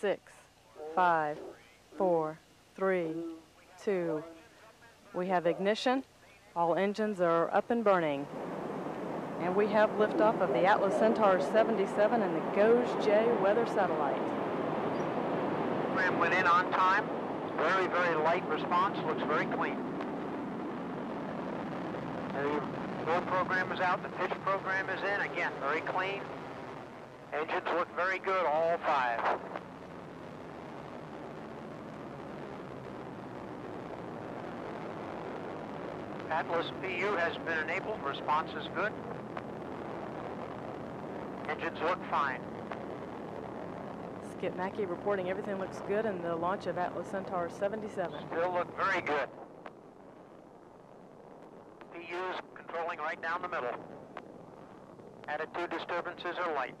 6, 5, 4, 3, 2. We have ignition. All engines are up and burning. And we have liftoff of the Atlas Centaur 77 and the GOES-J weather satellite. Program went in on time. Very, very light response. Looks very clean. The roll program is out. The pitch program is in. Again, very clean. Engines look very good, all five. Atlas PU has been enabled. Response is good. Engines look fine. Skip Mackey reporting everything looks good in the launch of Atlas Centaur 77. Still look very good. PU's controlling right down the middle. Attitude disturbances are light.